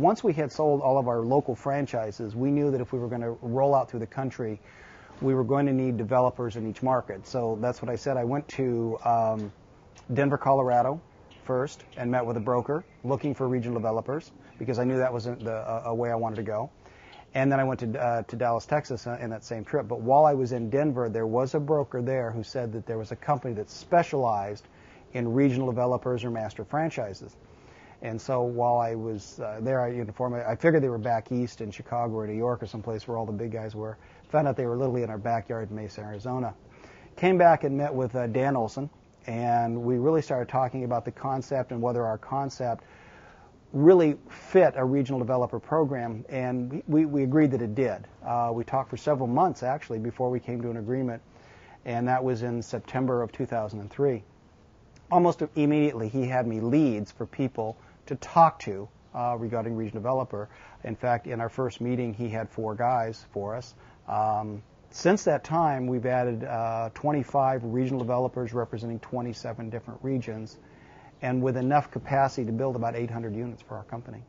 once we had sold all of our local franchises, we knew that if we were going to roll out through the country, we were going to need developers in each market. So that's what I said. I went to Denver, Colorado first and met with a broker looking for regional developers because I knew that wasn't a way I wanted to go. And then I went to Dallas, Texas in that same trip. But while I was in Denver, there was a broker there who said that there was a company that specialized in regional developers or master franchises. And so while I was there, I figured they were back east in Chicago or New York or someplace where all the big guys were. Found out they were literally in our backyard in Mesa, Arizona. Came back and met with Dan Olson, and we really started talking about the concept and whether our concept really fit a regional developer program, and we agreed that it did. We talked for several months, actually, before we came to an agreement, and that was in September of 2003. Almost immediately, he had me leads for people to talk to regarding regional developer. In fact, in our first meeting, he had 4 guys for us. Since that time, we've added 25 regional developers representing 27 different regions, and with enough capacity to build about 800 units for our company.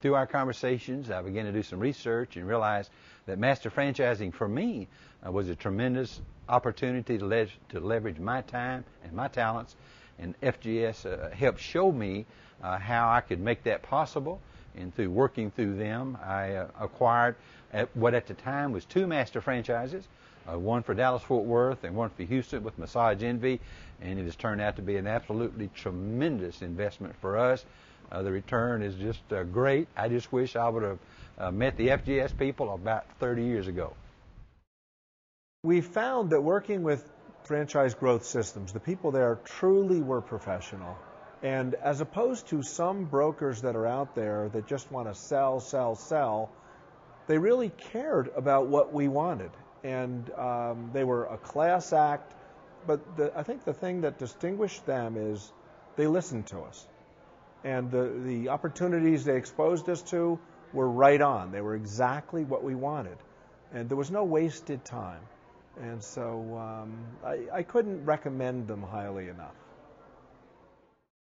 Through our conversations, I began to do some research and realized that master franchising for me was a tremendous opportunity to leverage my time and my talents, and FGS helped show me how I could make that possible. And through working through them, I acquired what at the time was 2 master franchises, one for Dallas-Fort Worth and one for Houston with Massage Envy, and it has turned out to be an absolutely tremendous investment for us. The return is just great. I just wish I would have met the FGS people about 30 years ago. We found that working with franchise growth systems, the people there truly were professional. And as opposed to some brokers that are out there that just want to sell, sell, sell, they really cared about what we wanted. And they were a class act, but I think the thing that distinguished them is they listened to us. And the opportunities they exposed us to were right on. They were exactly what we wanted. And there was no wasted time. And so I couldn't recommend them highly enough.